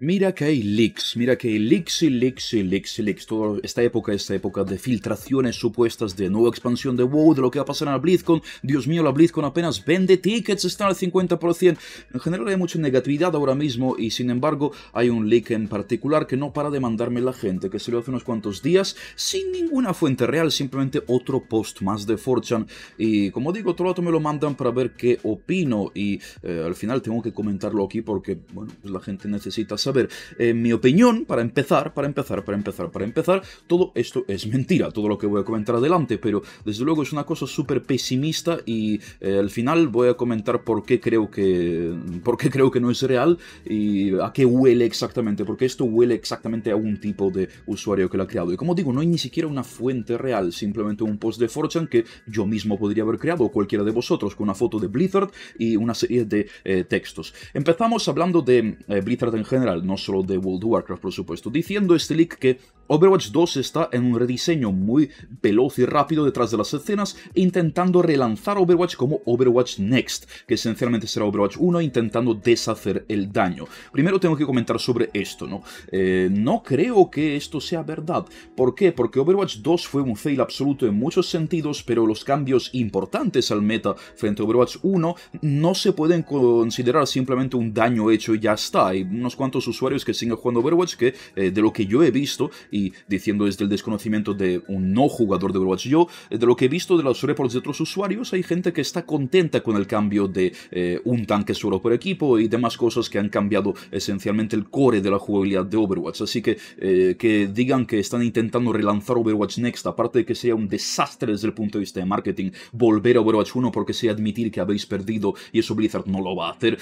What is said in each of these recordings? Mira que hay leaks, mira que hay leaks. Toda esta época de filtraciones supuestas de nueva expansión de WoW, de lo que va a pasar en la BlizzCon. Dios mío, la BlizzCon apenas vende tickets, está al 50%. En general hay mucha negatividad ahora mismo y sin embargo hay un leak en particular que no para de mandarme la gente, que se lo hace unos cuantos días sin ninguna fuente real, simplemente otro post más de 4chan. Y como digo, todo el rato me lo mandan para ver qué opino y al final tengo que comentarlo aquí porque, bueno, pues la gente necesita saber. A ver, mi opinión, para empezar, todo esto es mentira, todo lo que voy a comentar adelante, pero desde luego es una cosa súper pesimista y al final voy a comentar por qué creo que no es real y a qué huele exactamente, porque esto huele exactamente a un tipo de usuario que lo ha creado. Y como digo, no hay ni siquiera una fuente real, simplemente un post de 4chan que yo mismo podría haber creado, o cualquiera de vosotros, con una foto de Blizzard y una serie de textos. Empezamos hablando de Blizzard en general, no solo de World of Warcraft, por supuesto, diciendo este leak que Overwatch 2 está en un rediseño muy veloz y rápido detrás de las escenas, intentando relanzar Overwatch como Overwatch Next, que esencialmente será Overwatch 1, intentando deshacer el daño. Primero tengo que comentar sobre esto, ¿no? No creo que esto sea verdad. ¿Por qué? Porque Overwatch 2 fue un fail absoluto en muchos sentidos, pero los cambios importantes al meta frente a Overwatch 1 no se pueden considerar simplemente un daño hecho y ya está. Hay unos cuantos usuarios que siguen jugando Overwatch que, de lo que yo he visto, y diciendo desde el desconocimiento de un no jugador de Overwatch, yo, de lo que he visto de los reports de otros usuarios, hay gente que está contenta con el cambio de un tanque solo por equipo y demás cosas que han cambiado esencialmente el core de la jugabilidad de Overwatch. Así que digan que están intentando relanzar Overwatch Next, aparte de que sea un desastre desde el punto de vista de marketing, volver a Overwatch 1 porque sea admitir que habéis perdido, y eso Blizzard no lo va a hacer.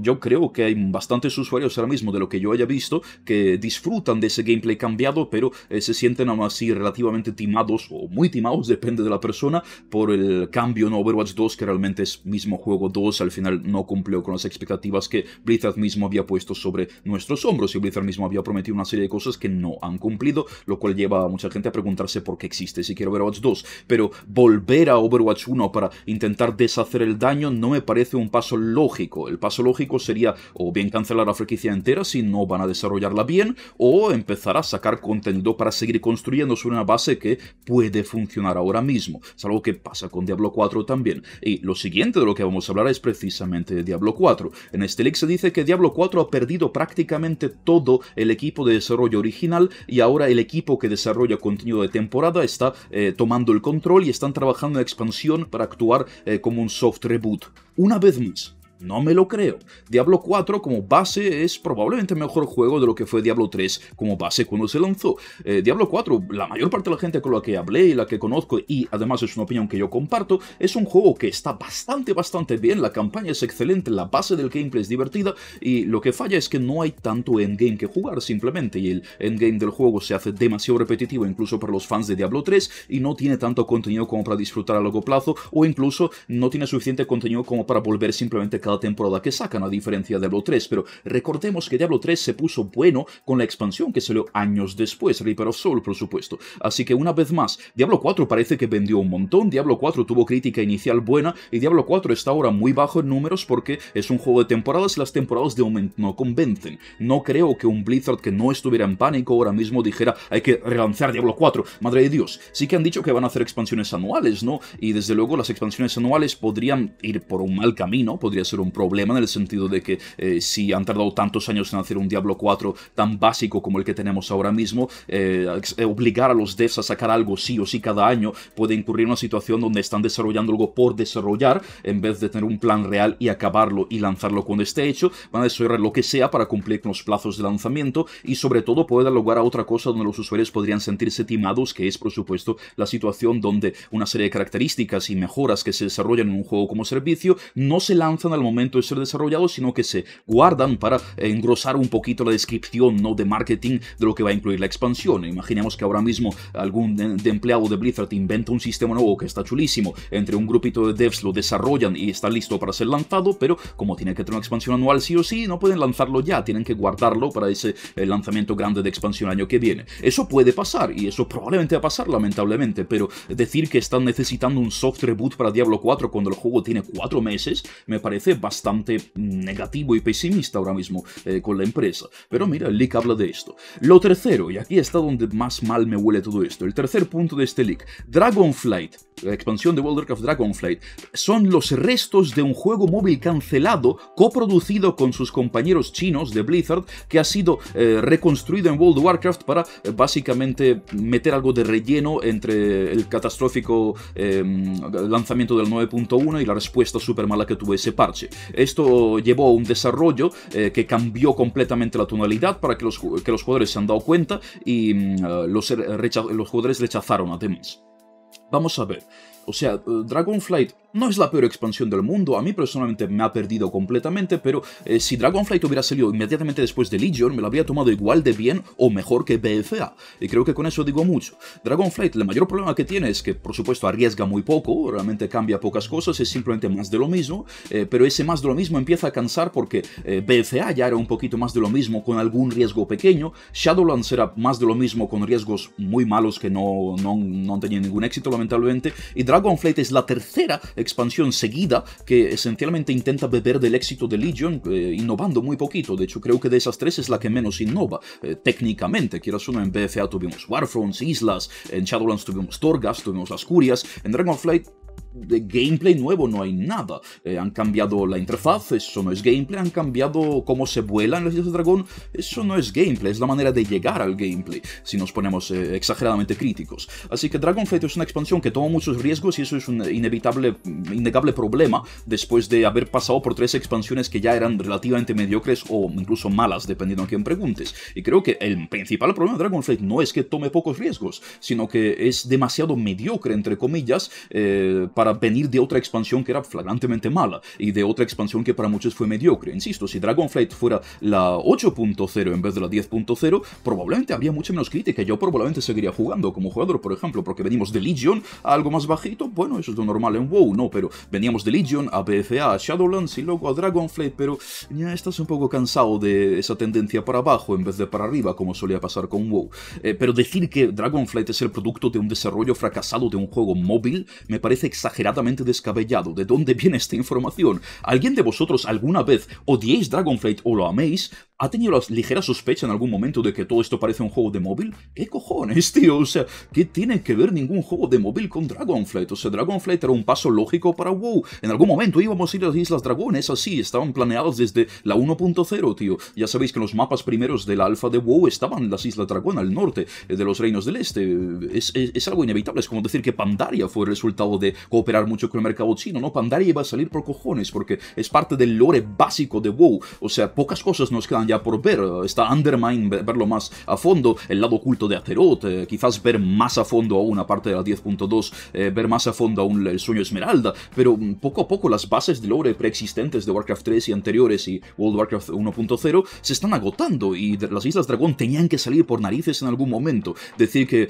Yo creo que hay bastantes usuarios ahora mismo, de lo que yo haya visto, que disfrutan de ese gameplay cambiado, pero se sienten aún así relativamente timados, o muy timados, depende de la persona, por el cambio en Overwatch 2, que realmente es mismo juego 2, al final no cumplió con las expectativas que Blizzard mismo había puesto sobre nuestros hombros, y Blizzard mismo había prometido una serie de cosas que no han cumplido, lo cual lleva a mucha gente a preguntarse por qué existe siquiera Overwatch 2, pero volver a Overwatch 1 para intentar deshacer el daño no me parece un paso lógico. El paso lógico sería o bien cancelar la franquicia entera si no van a desarrollarla bien, o empezar a sacar contenido para seguir construyendo sobre una base que puede funcionar ahora mismo. Es algo que pasa con Diablo 4 también. Y lo siguiente de lo que vamos a hablar es precisamente de Diablo 4. En este leak se dice que Diablo 4 ha perdido prácticamente todo el equipo de desarrollo original, y ahora el equipo que desarrolla contenido de temporada está tomando el control y están trabajando en expansión para actuar como un soft reboot. Una vez más, no me lo creo. Diablo 4 como base es probablemente mejor juego de lo que fue Diablo 3 como base cuando se lanzó. Diablo 4, la mayor parte de la gente con la que hablé y la que conozco, y además es una opinión que yo comparto, es un juego que está bastante bien, la campaña es excelente, la base del gameplay es divertida, y lo que falla es que no hay tanto endgame que jugar simplemente, y el endgame del juego se hace demasiado repetitivo incluso para los fans de Diablo 3, y no tiene tanto contenido como para disfrutar a largo plazo, o incluso no tiene suficiente contenido como para volver simplemente cada temporada que sacan, a diferencia de Diablo 3, pero recordemos que Diablo 3 se puso bueno con la expansión que salió años después, Reaper of Souls, por supuesto. Así que una vez más, Diablo 4 parece que vendió un montón, Diablo 4 tuvo crítica inicial buena, y Diablo 4 está ahora muy bajo en números porque es un juego de temporadas y las temporadas de momento no convencen. No creo que un Blizzard que no estuviera en pánico ahora mismo dijera, hay que relanzar Diablo 4, madre de Dios. Sí que han dicho que van a hacer expansiones anuales, ¿no? Y desde luego las expansiones anuales podrían ir por un mal camino, podría ser un problema en el sentido de que si han tardado tantos años en hacer un Diablo 4 tan básico como el que tenemos ahora mismo, obligar a los devs a sacar algo sí o sí cada año puede incurrir en una situación donde están desarrollando algo por desarrollar, en vez de tener un plan real y acabarlo y lanzarlo cuando esté hecho. Van a desarrollar lo que sea para cumplir con los plazos de lanzamiento, y sobre todo puede dar lugar a otra cosa donde los usuarios podrían sentirse timados, que es por supuesto la situación donde una serie de características y mejoras que se desarrollan en un juego como servicio no se lanzan al momento de ser desarrollado, sino que se guardan para engrosar un poquito la descripción, ¿no?, de marketing de lo que va a incluir la expansión. Imaginemos que ahora mismo algún de empleado de Blizzard inventa un sistema nuevo que está chulísimo, entre un grupito de devs lo desarrollan y está listo para ser lanzado, pero como tiene que tener una expansión anual sí o sí, no pueden lanzarlo ya, tienen que guardarlo para ese lanzamiento grande de expansión año que viene. Eso puede pasar, y eso probablemente va a pasar, lamentablemente, pero decir que están necesitando un soft reboot para Diablo 4 cuando el juego tiene 4 meses me parece es bastante negativo y pesimista ahora mismo con la empresa. Pero mira, el leak habla de esto. Lo tercero, y aquí está donde más mal me huele todo esto, el tercer punto de este leak, Dragonflight, la expansión de World of Warcraft Dragonflight, son los restos de un juego móvil cancelado, coproducido con sus compañeros chinos de Blizzard, que ha sido reconstruido en World of Warcraft para básicamente meter algo de relleno entre el catastrófico lanzamiento del 9.1 y la respuesta súper mala que tuvo ese parche. Esto llevó a un desarrollo que cambió completamente la tonalidad para que los jugadores se han dado cuenta y los jugadores rechazaron además. Vamos a ver. O sea, Dragonflight no es la peor expansión del mundo, a mí personalmente me ha perdido completamente, pero si Dragonflight hubiera salido inmediatamente después de Legion, me lo habría tomado igual de bien o mejor que BFA, y creo que con eso digo mucho. Dragonflight, el mayor problema que tiene es que, por supuesto, arriesga muy poco, realmente cambia pocas cosas, es simplemente más de lo mismo, pero ese más de lo mismo empieza a cansar porque BFA ya era un poquito más de lo mismo con algún riesgo pequeño, Shadowlands era más de lo mismo con riesgos muy malos que no tenían ningún éxito, lamentablemente, y Dragonflight es la tercera expansión seguida que esencialmente intenta beber del éxito de Legion, innovando muy poquito. De hecho, creo que de esas tres es la que menos innova, técnicamente. Quieras o no, en BFA tuvimos Warfronts, Islas, en Shadowlands tuvimos Torghast, tuvimos Ascurias, en Dragonflight de gameplay nuevo no hay nada. Han cambiado la interfaz, eso no es gameplay. Han cambiado cómo se vuela en las Islas Dragones, eso no es gameplay. Es la manera de llegar al gameplay, si nos ponemos exageradamente críticos. Así que Dragonflight es una expansión que toma muchos riesgos y eso es un innegable problema después de haber pasado por tres expansiones que ya eran relativamente mediocres o incluso malas, dependiendo a quién preguntes. Y creo que el principal problema de Dragonflight no es que tome pocos riesgos, sino que es demasiado mediocre, entre comillas, para venir de otra expansión que era flagrantemente mala y de otra expansión que para muchos fue mediocre. Insisto, si Dragonflight fuera la 8.0 en vez de la 10.0, probablemente habría mucha menos crítica. Yo probablemente seguiría jugando como jugador, por ejemplo, porque venimos de Legion a algo más bajito. Bueno, eso es lo normal en WoW, ¿no? Pero veníamos de Legion a BFA, a Shadowlands y luego a Dragonflight, pero ya estás un poco cansado de esa tendencia para abajo en vez de para arriba, como solía pasar con WoW. Pero decir que Dragonflight es el producto de un desarrollo fracasado de un juego móvil me parece exageradamente descabellado. ¿De dónde viene esta información? ¿Alguien de vosotros alguna vez odiéis Dragonflight o lo améis? ¿Ha tenido la ligera sospecha en algún momento de que todo esto parece un juego de móvil? ¿Qué cojones, tío? O sea, ¿qué tiene que ver ningún juego de móvil con Dragonflight? O sea, Dragonflight era un paso lógico para WoW. En algún momento íbamos a ir a las Islas Dragones, así, estaban planeados desde la 1.0, tío. Ya sabéis que en los mapas primeros de la alfa de WoW estaban las Islas Dragones al norte de los Reinos del Este. Es algo inevitable, es como decir que Pandaria fue el resultado de cooperar mucho con el mercado chino, ¿no? Pandaria iba a salir por cojones, porque es parte del lore básico de WoW. O sea, pocas cosas nos quedan ya por ver. Está Undermine, verlo más a fondo, el lado oculto de Azeroth, quizás ver más a fondo aún, aparte de la 10.2, ver más a fondo aún el Sueño Esmeralda, pero poco a poco las bases de lore preexistentes de Warcraft 3 y anteriores y World of Warcraft 1.0 se están agotando y las Islas Dragón tenían que salir por narices en algún momento. Decir que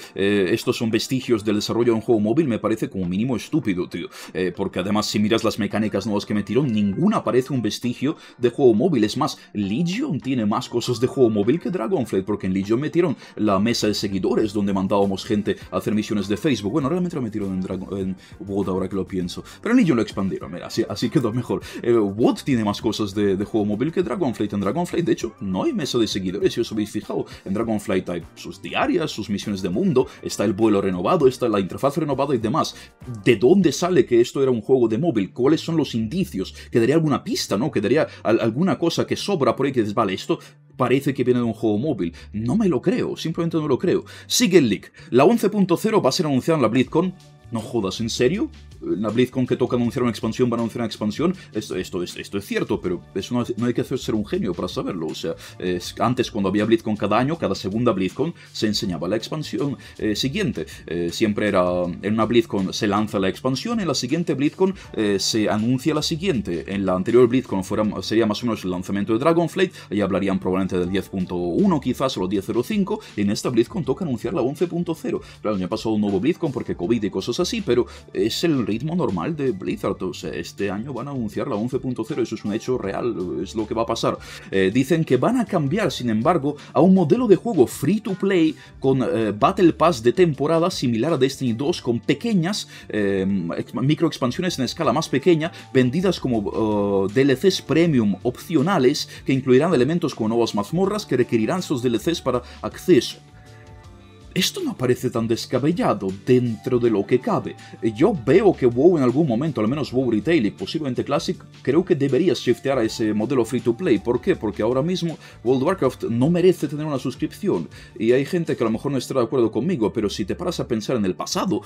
estos son vestigios del desarrollo de un juego móvil me parece como mínimo estúpido, tío, porque además si miras las mecánicas nuevas que metieron, ninguna parece un vestigio de juego móvil. Es más, Legion tiene más cosas de juego móvil que Dragonflight, porque en Legion metieron la mesa de seguidores donde mandábamos gente a hacer misiones de Facebook. Bueno, realmente lo metieron en WoD ahora que lo pienso, pero en Legion lo expandieron, mira, así quedó mejor. WoD tiene más cosas de juego móvil que Dragonflight. En Dragonflight, de hecho, no hay mesa de seguidores, si os habéis fijado. En Dragonflight hay sus diarias, sus misiones de mundo, está el vuelo renovado, está la interfaz renovada y demás. ¿De dónde sale que esto era un juego de móvil? ¿Cuáles son los indicios? ¿Quedaría alguna pista, no? ¿Quedaría alguna cosa que sobra por ahí que dices, vale, esto parece que viene de un juego móvil? No me lo creo, simplemente no lo creo. Sigue el leak. La 11.0 va a ser anunciada en la BlizzCon. No jodas, ¿en serio? La BlizzCon que toca anunciar una expansión va a anunciar una expansión. Esto es cierto, pero eso no hay que ser un genio para saberlo. O sea, antes cuando había BlizzCon cada año, cada segunda BlizzCon se enseñaba la expansión siguiente. Siempre era en una BlizzCon se lanza la expansión, en la siguiente BlizzCon se anuncia la siguiente. En la anterior BlizzCon sería más o menos el lanzamiento de Dragonflight, ahí hablarían probablemente del 10.1 quizás, o los 10.05, y en esta BlizzCon toca anunciar la 11.0. Claro, ya ha pasado un nuevo BlizzCon porque COVID y cosas así, pero es el ritmo normal de Blizzard. O sea, este año van a anunciar la 11.0, eso es un hecho real, es lo que va a pasar. Dicen que van a cambiar, sin embargo, a un modelo de juego free to play con Battle Pass de temporada similar a Destiny 2, con pequeñas microexpansiones en escala más pequeña, vendidas como DLCs premium opcionales, que incluirán elementos como nuevas mazmorras que requerirán sus DLCs para acceso. Esto no parece tan descabellado dentro de lo que cabe. Yo veo que WoW en algún momento, al menos WoW Retail y posiblemente Classic, creo que debería shiftear a ese modelo free to play. ¿Por qué? Porque ahora mismo World of Warcraft no merece tener una suscripción. Y hay gente que a lo mejor no estará de acuerdo conmigo, pero si te paras a pensar en el pasado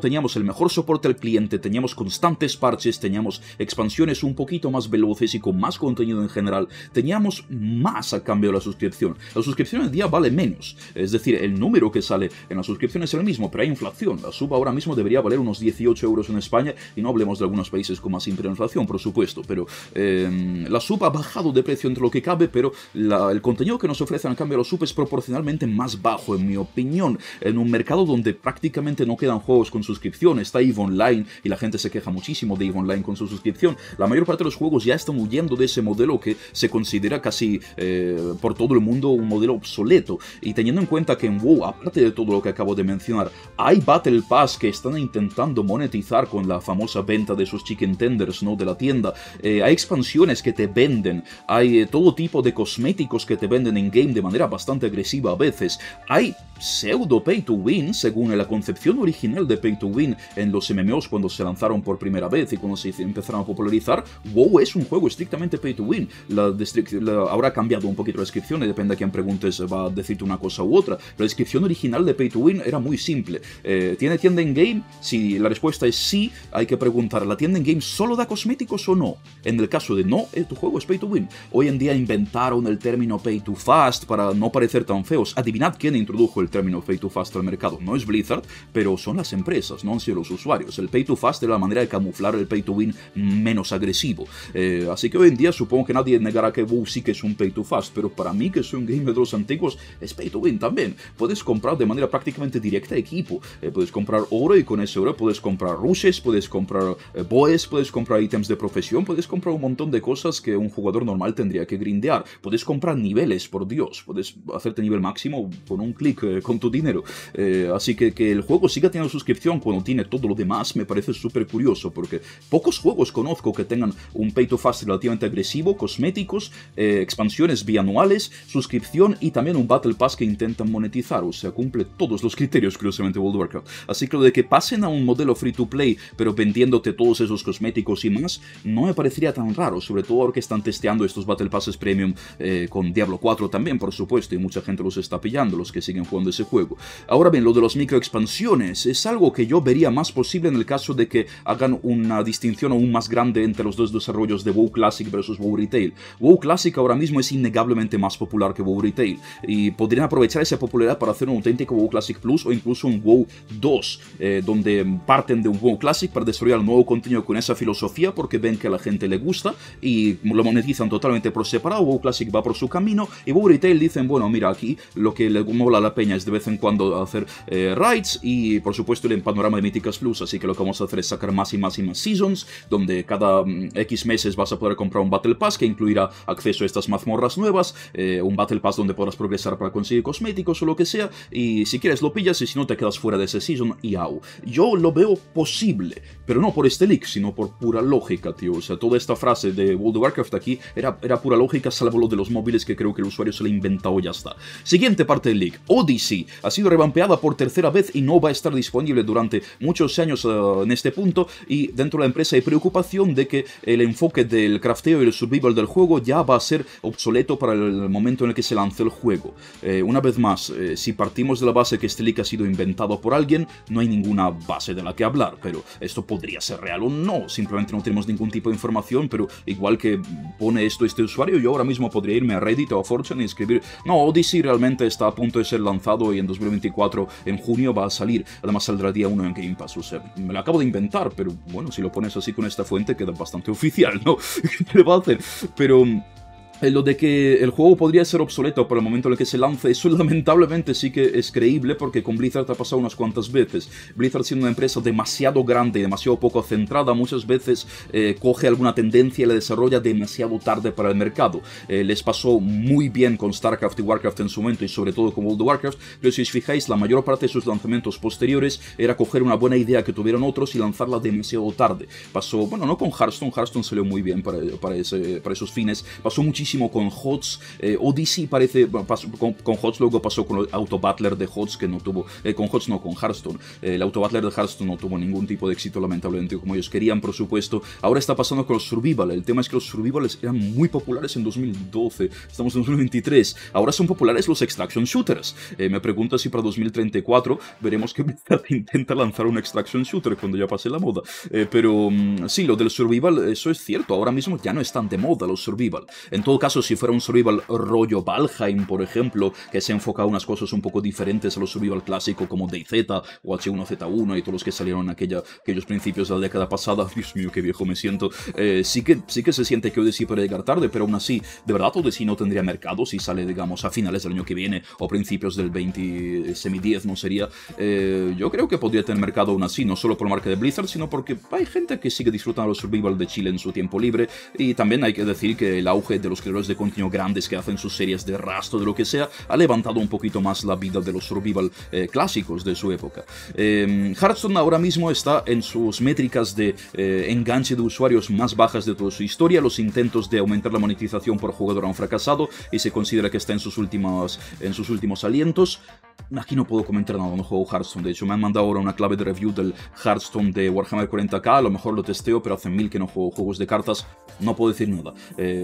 teníamos el mejor soporte al cliente, teníamos constantes parches, teníamos expansiones un poquito más veloces y con más contenido en general. Teníamos más a cambio de la suscripción. La suscripción hoy día vale menos. Es decir, el número que sale en las suscripciones es el mismo, pero hay inflación. La suba ahora mismo debería valer unos 18 € en España, y no hablemos de algunos países con más inflación, por supuesto, pero la suba ha bajado de precio entre lo que cabe, pero el contenido que nos ofrecen a cambio de la sub es proporcionalmente más bajo, en mi opinión, en un mercado donde prácticamente no quedan juegos con suscripción. Está EVE Online, y la gente se queja muchísimo de EVE Online con su suscripción. La mayor parte de los juegos ya están huyendo de ese modelo que se considera casi por todo el mundo un modelo obsoleto, y teniendo en cuenta que en WoW, aparte de todo lo que acabo de mencionar, hay Battle Pass que están intentando monetizar con la famosa venta de esos chicken tenders, ¿no?, de la tienda. Hay expansiones que te venden, hay todo tipo de cosméticos que te venden en game de manera bastante agresiva a veces. Hay pseudo pay to win, según la concepción original de pay to win en los MMOs cuando se lanzaron por primera vez y cuando se empezaron a popularizar. WoW es un juego estrictamente pay to win. Ahora ha cambiado un poquito la descripción y depende a quién preguntes va a decirte una cosa u otra. La descripción original de pay to win era muy simple. ¿Tiene tienda en game? Si la respuesta es sí, hay que preguntar, ¿la tienda en game solo da cosméticos o no? En el caso de no, tu juego es pay to win. Hoy en día inventaron el término pay to fast para no parecer tan feos. Adivinad quién introdujo el término pay to fast al mercado. No es Blizzard, pero son las empresas, no han sido los usuarios. El pay to fast era la manera de camuflar el pay to win menos agresivo. Así que hoy en día supongo que nadie negará que WoW sí que es un pay to fast, pero para mí, que soy un gamer de los antiguos, es pay to win también. Puedes comprar de manera prácticamente directa equipo. Puedes comprar oro, y con ese oro puedes comprar rushes, puedes comprar boes, puedes comprar ítems de profesión, puedes comprar un montón de cosas que un jugador normal tendría que grindear. Puedes comprar niveles, por Dios. Puedes hacerte nivel máximo con un clic con tu dinero. Así que el juego siga teniendo suscripción cuando tiene todo lo demás me parece súper curioso, porque pocos juegos conozco que tengan un pay to fast relativamente agresivo, cosméticos, expansiones bianuales, suscripción y también un Battle Pass que intentan monetizar. O sea, cumple todos los criterios, curiosamente, World of Warcraft. Así que lo de que pasen a un modelo free to play, pero vendiéndote todos esos cosméticos y más, no me parecería tan raro, sobre todo ahora que están testeando estos Battle Passes Premium con Diablo 4 también, por supuesto, y mucha gente los está pillando, los que siguen jugando ese juego. Ahora bien, lo de las microexpansiones es algo que yo vería más posible en el caso de que hagan una distinción aún más grande entre los dos desarrollos de WoW Classic versus WoW Retail. WoW Classic ahora mismo es innegablemente más popular que WoW Retail, y podrían aprovechar esa popularidad para hacer un auténtico WoW Classic Plus o incluso un WoW 2, donde parten de un WoW Classic para desarrollar nuevo contenido con esa filosofía porque ven que a la gente le gusta y lo monetizan totalmente por separado. WoW Classic va por su camino y WoW Retail dicen, bueno, mira, aquí lo que le mola a la peña es de vez en cuando hacer raids y por supuesto el panorama de Míticas Plus, así que lo que vamos a hacer es sacar más y más y más seasons, donde cada X meses vas a poder comprar un Battle Pass que incluirá acceso a estas mazmorras nuevas, un Battle Pass donde podrás progresar para conseguir cosméticos o lo que sea, y si quieres lo pillas y si no te quedas fuera de ese season y au. Yo lo veo posible, pero no por este leak, sino por pura lógica, tío. O sea, toda esta frase de World of Warcraft aquí era pura lógica, salvo lo de los móviles, que creo que el usuario se lo ha inventado, ya está. Siguiente parte del leak. Odyssey ha sido revampeada por tercera vez y no va a estar disponible durante muchos años en este punto, y dentro de la empresa hay preocupación de que el enfoque del crafteo y el survival del juego ya va a ser obsoleto para el momento en el que se lance el juego. Una vez más, si partimos de la base que este leak ha sido inventado por alguien, no hay ninguna base de la que hablar, pero esto podría ser real o no, simplemente no tenemos ningún tipo de información, pero igual que pone esto este usuario, yo ahora mismo podría irme a Reddit o a 4chan y escribir, no, Odyssey realmente está a punto de ser lanzado y en 2024, en junio, va a salir, además saldrá día 1 en Game Pass. O sea, me lo acabo de inventar, pero bueno, si lo pones así con esta fuente queda bastante oficial, ¿no? ¿Qué te va a hacer? Pero Lo de que el juego podría ser obsoleto para el momento en el que se lance, eso lamentablemente sí que es creíble, porque con Blizzard ha pasado unas cuantas veces. Blizzard, siendo una empresa demasiado grande y demasiado poco centrada, muchas veces coge alguna tendencia y la desarrolla demasiado tarde para el mercado. Les pasó muy bien con StarCraft y WarCraft en su momento, y sobre todo con World of Warcraft, pero si os fijáis, la mayor parte de sus lanzamientos posteriores era coger una buena idea que tuvieron otros y lanzarla demasiado tarde. Pasó, bueno, no con Hearthstone, Hearthstone salió muy bien para esos fines, pasó muchísimo con Hots, Odyssey parece, con Hots luego pasó con el autobattler de Hots, que no tuvo, con Hots no, con Hearthstone, el autobattler de Hearthstone no tuvo ningún tipo de éxito lamentablemente como ellos querían, por supuesto. Ahora está pasando con los survival, el tema es que los survivales eran muy populares en 2012, estamos en 2023, ahora son populares los extraction shooters. Me pregunto si para 2034 veremos que Blizzard intenta lanzar un extraction shooter cuando ya pase la moda, pero sí, lo del survival, eso es cierto, ahora mismo ya no están de moda los survival. Entonces, caso, si fuera un survival rollo Valheim, por ejemplo, que se enfoca a unas cosas un poco diferentes a los survival clásico como DayZ o H1Z1 y todos los que salieron en aquellos principios de la década pasada, Dios mío, qué viejo me siento, sí que se siente que Odyssey puede llegar tarde, pero aún así, de verdad, Odyssey no tendría mercado si sale, digamos, a finales del año que viene o principios del 2010, no sería, yo creo que podría tener mercado aún así, no solo por marca de Blizzard, sino porque hay gente que sigue disfrutando los survival de Chile en su tiempo libre, y también hay que decir que el auge de los creadores de contenido grandes que hacen sus series de rastro de lo que sea, ha levantado un poquito más la vida de los survival clásicos de su época. Hearthstone ahora mismo está en sus métricas de enganche de usuarios más bajas de toda su historia, los intentos de aumentar la monetización por jugador han fracasado y se considera que está en sus últimos alientos. Aquí no puedo comentar nada, no juego Hearthstone, de hecho me han mandado ahora una clave de review del Hearthstone de Warhammer 40k, a lo mejor lo testeo, pero hace mil que no juego juegos de cartas, no puedo decir nada.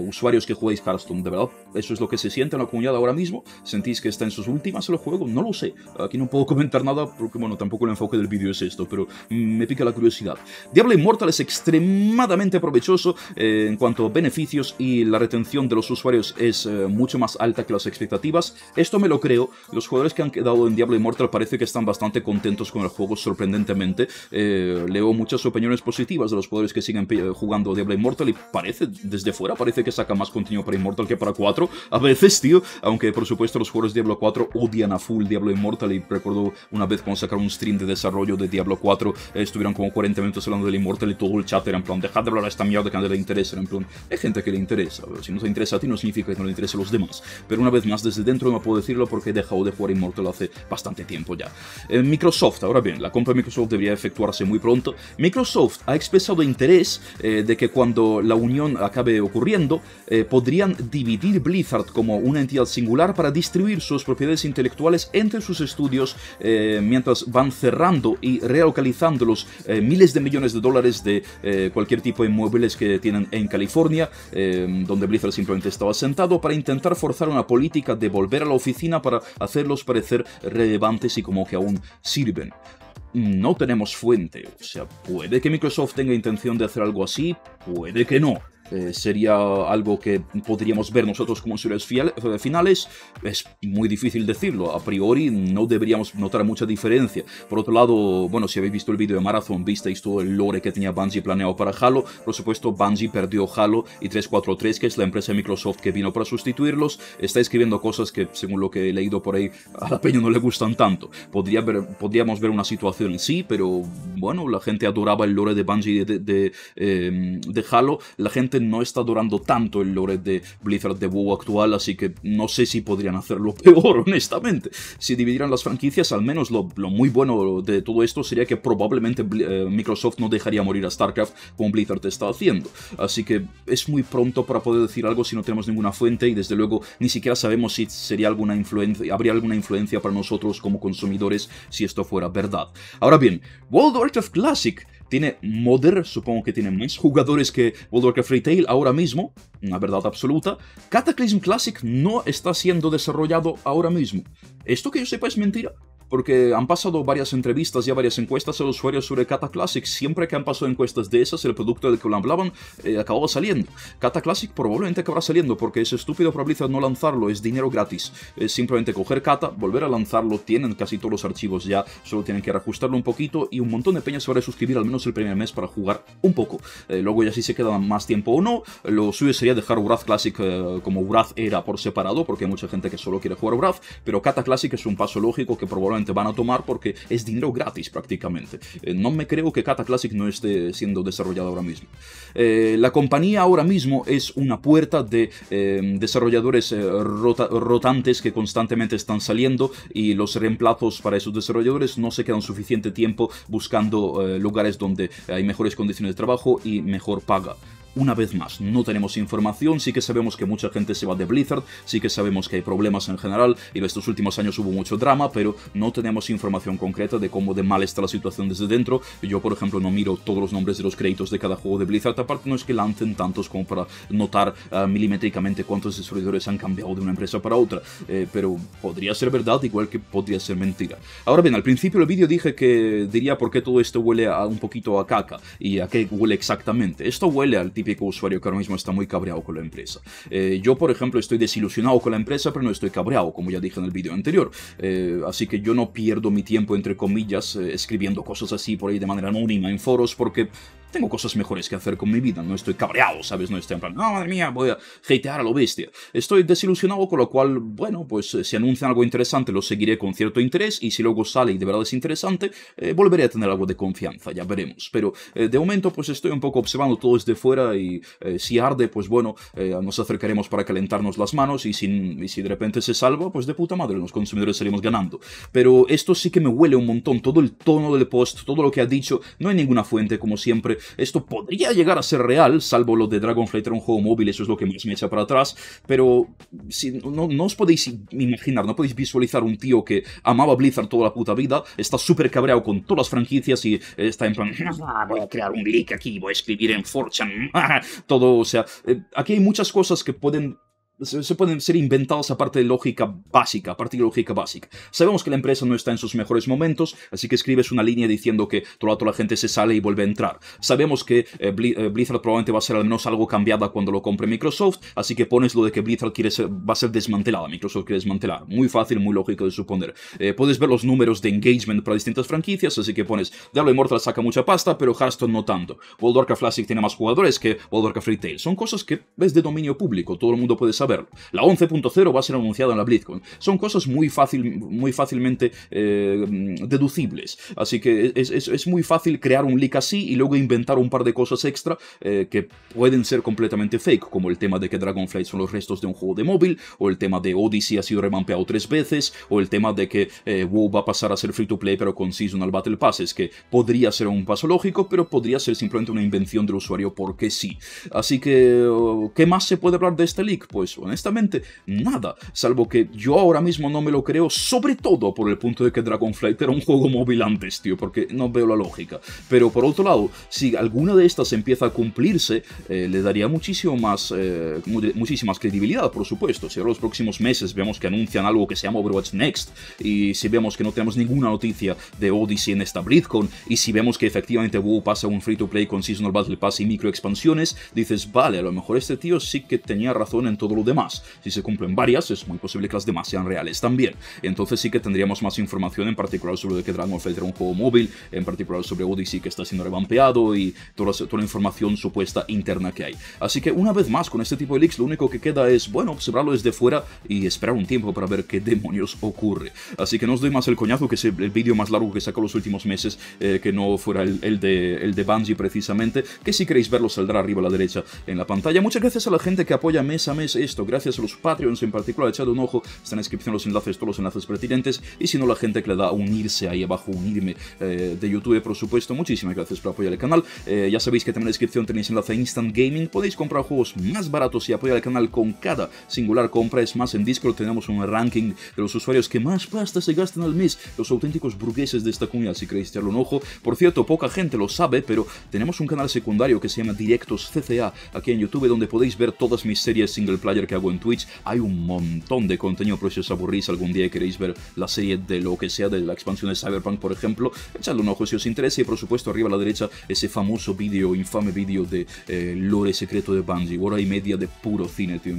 Usuarios que jugáis Hearthstone, de verdad, eso es lo que se siente en la comunidad ahora mismo, sentís que está en sus últimas el juego, no lo sé, aquí no puedo comentar nada porque bueno, tampoco el enfoque del vídeo es esto, pero me pica la curiosidad. Diablo Immortal es extremadamente provechoso en cuanto a beneficios, y la retención de los usuarios es mucho más alta que las expectativas, esto me lo creo, los jugadores que han quedado en Diablo Immortal parece que están bastante contentos con el juego, sorprendentemente. Leo muchas opiniones positivas de los jugadores que siguen jugando Diablo Immortal y parece, desde fuera, parece que saca más contenido para Immortal que para 4, a veces, tío, aunque por supuesto los jugadores de Diablo 4 odian a full Diablo Immortal, y recuerdo una vez cuando sacaron un stream de desarrollo de Diablo 4, estuvieron como 40 minutos hablando del Immortal y todo el chat era en plan, dejad de hablar a esta mierda que a nadie le interesa, era en plan, hay gente que le interesa, si no te interesa a ti no significa que no le interese a los demás, pero una vez más desde dentro no puedo decirlo porque he dejado de jugar Immortal hace bastante tiempo ya. Microsoft, ahora bien, la compra de Microsoft debería efectuarse muy pronto. Microsoft ha expresado interés de que cuando la unión acabe ocurriendo, podrían dividir Blizzard como una entidad singular para distribuir sus propiedades intelectuales entre sus estudios mientras van cerrando y relocalizando los miles de millones de dólares de cualquier tipo de inmuebles que tienen en California, donde Blizzard simplemente estaba sentado, para intentar forzar una política de volver a la oficina para hacerlos parecer relevantes y como que aún sirven. No tenemos fuente, o sea, puede que Microsoft tenga intención de hacer algo así, puede que no. Sería algo que podríamos ver nosotros como usuarios finales, es muy difícil decirlo, a priori no deberíamos notar mucha diferencia. Por otro lado, bueno, si habéis visto el vídeo de Marathon, visteis todo el lore que tenía Bungie planeado para Halo, por supuesto Bungie perdió Halo y 343, que es la empresa de Microsoft que vino para sustituirlos, está escribiendo cosas que, según lo que he leído por ahí, a la peña no le gustan tanto. Podríamos ver una situación así, pero bueno, la gente adoraba el lore de Bungie de Halo, la gente no está adorando tanto el lore de Blizzard de WoW actual, así que no sé si podrían hacerlo peor, honestamente. Si dividieran las franquicias, al menos lo muy bueno de todo esto sería que probablemente Microsoft no dejaría morir a StarCraft como Blizzard está haciendo. Así que es muy pronto para poder decir algo si no tenemos ninguna fuente, y desde luego ni siquiera sabemos si sería alguna influencia, habría alguna influencia para nosotros como consumidores si esto fuera verdad. Ahora bien, World of Warcraft Classic tiene modder, supongo que tiene más jugadores que World of Warcraft Retail ahora mismo, una verdad absoluta. Cataclysm Classic no está siendo desarrollado ahora mismo. Esto que yo sepa es mentira. porque han pasado varias entrevistas y varias encuestas a los usuarios sobre Cata Classic. Siempre que han pasado encuestas de esas, el producto del que hablaban acababa saliendo. Cata Classic probablemente acabará saliendo, porque es estúpido para Blizzard no lanzarlo, es dinero gratis. Simplemente coger Cata, volver a lanzarlo, tienen casi todos los archivos ya, solo tienen que reajustarlo un poquito y un montón de peñas se van a suscribir al menos el primer mes para jugar un poco. Luego ya si se queda más tiempo o no, lo suyo sería dejar Wrath Classic como Wrath era por separado, porque hay mucha gente que solo quiere jugar Wrath, pero Cata Classic es un paso lógico que probablemente van a tomar porque es dinero gratis prácticamente. No me creo que Cata Classic no esté siendo desarrollado ahora mismo. La compañía ahora mismo es una puerta de desarrolladores rotantes que constantemente están saliendo, y los reemplazos para esos desarrolladores no se quedan suficiente tiempo buscando lugares donde hay mejores condiciones de trabajo y mejor paga. Una vez más, no tenemos información, sí que sabemos que mucha gente se va de Blizzard, sí que sabemos que hay problemas en general, y en estos últimos años hubo mucho drama, pero no tenemos información concreta de cómo de mal está la situación desde dentro. Yo, por ejemplo, no miro todos los nombres de los créditos de cada juego de Blizzard, aparte no es que lancen tantos como para notar milimétricamente cuántos desarrolladores han cambiado de una empresa para otra, pero podría ser verdad, igual que podría ser mentira. Ahora bien, al principio del vídeo dije que diría por qué todo esto huele un poquito a caca, y a qué huele exactamente. Esto huele al típico usuario que ahora mismo está muy cabreado con la empresa. Yo, por ejemplo, estoy desilusionado con la empresa, pero no estoy cabreado, como ya dije en el vídeo anterior. Así que yo no pierdo mi tiempo, entre comillas, escribiendo cosas así por ahí de manera anónima en foros, porque tengo cosas mejores que hacer con mi vida. No estoy cabreado, ¿sabes? No estoy en plan, no, madre mía, voy a hatear a lo bestia. Estoy desilusionado, con lo cual, bueno, pues si anuncian algo interesante, lo seguiré con cierto interés, y si luego sale y de verdad es interesante, volveré a tener algo de confianza, ya veremos. Pero de momento, pues estoy un poco observando todo desde fuera, y si arde, pues bueno, nos acercaremos para calentarnos las manos, y si de repente se salva, pues de puta madre, los consumidores salimos ganando. Pero esto sí que me huele un montón, todo el tono del post, todo lo que ha dicho, no hay ninguna fuente, como siempre. Esto podría llegar a ser real, salvo lo de Dragonflight era un juego móvil, eso es lo que más me echa para atrás, pero si, no os podéis imaginar, no podéis visualizar un tío que amaba Blizzard toda la puta vida, está súper cabreado con todas las franquicias y está en plan, voy a crear un leak aquí, voy a escribir en 4chan, todo, o sea, aquí hay muchas cosas que pueden... se pueden ser inventados aparte de lógica básica, Sabemos que la empresa no está en sus mejores momentos, así que escribes una línea diciendo que todo el rato la gente se sale y vuelve a entrar. Sabemos que Blizzard probablemente va a ser al menos algo cambiada cuando lo compre Microsoft, así que pones lo de que Blizzard quiere ser, va a ser desmantelada, Microsoft quiere desmantelar. Muy fácil, muy lógico de suponer. Puedes ver los números de engagement para distintas franquicias, así que pones Diablo Immortal saca mucha pasta, pero Hearthstone no tanto. World of Warcraft Classic tiene más jugadores que World of Warcraft Retail. Son cosas que es de dominio público, todo el mundo puede saber. La 11.0 va a ser anunciada en la BlizzCon. Son cosas muy fácilmente deducibles. Así que es muy fácil crear un leak así y luego inventar un par de cosas extra que pueden ser completamente fake, como el tema de que Dragonflight son los restos de un juego de móvil, o el tema de Odyssey ha sido remampeado 3 veces, o el tema de que WoW va a pasar a ser free to play pero con Seasonal Battle Passes, que podría ser un paso lógico, pero podría ser simplemente una invención del usuario porque sí. Así que, ¿qué más se puede hablar de este leak? Pues honestamente, nada, salvo que yo ahora mismo no me lo creo, sobre todo por el punto de que Dragonflight era un juego móvil antes, tío, porque no veo la lógica. Pero por otro lado, si alguna de estas empieza a cumplirse, le daría muchísimo más, muchísima más credibilidad, por supuesto. Si ahora los próximos meses vemos que anuncian algo que se llama Overwatch Next, y si vemos que no tenemos ninguna noticia de Odyssey en esta BlizzCon, y si vemos que efectivamente WoW pasa un free-to-play con Seasonal Battle Pass y microexpansiones, dices, vale, a lo mejor este tío sí que tenía razón en todo lo demás. Si se cumplen varias, es muy posible que las demás sean reales también. Entonces sí que tendríamos más información, en particular sobre lo de que Dragonflight era un juego móvil, en particular sobre Odyssey que está siendo revampeado y toda la información supuesta interna que hay. Así que una vez más, con este tipo de leaks, lo único que queda es, bueno, observarlo desde fuera y esperar un tiempo para ver qué demonios ocurre. Así que no os doy más el coñazo, que es el vídeo más largo que saco los últimos meses, que no fuera el de Bungie precisamente, que si queréis verlo saldrá arriba a la derecha en la pantalla. Muchas gracias a la gente que apoya mes a mes esto, gracias a los Patreons en particular, echad un ojo, está en la descripción los enlaces, todos los enlaces pertinentes, y si no, la gente que le da a unirse ahí abajo, unirme de YouTube, por supuesto. Muchísimas gracias por apoyar el canal, ya sabéis que también en la descripción tenéis enlace a Instant Gaming, podéis comprar juegos más baratos y apoyar el canal con cada singular compra. Es más, en Discord tenemos un ranking de los usuarios que más pasta se gastan al mes, los auténticos burgueses de esta comunidad, si queréis echarle un ojo. Por cierto, poca gente lo sabe, pero tenemos un canal secundario que se llama Directos CCA aquí en YouTube, donde podéis ver todas mis series single player Twitter, que hago en Twitch. Hay un montón de contenido, pero si os aburrís algún día y queréis ver la serie de lo que sea, de la expansión de Cyberpunk, por ejemplo, echadle un ojo si os interesa. Y por supuesto, arriba a la derecha, ese famoso vídeo, infame vídeo de lore secreto de Bungie, hora y media de puro cine, tío,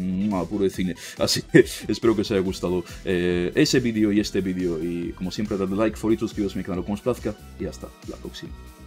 puro de cine. Así que espero que os haya gustado ese vídeo y este vídeo, y como siempre, dadle like, favorito, suscribiros a mi canal, como os plazca, y hasta la próxima.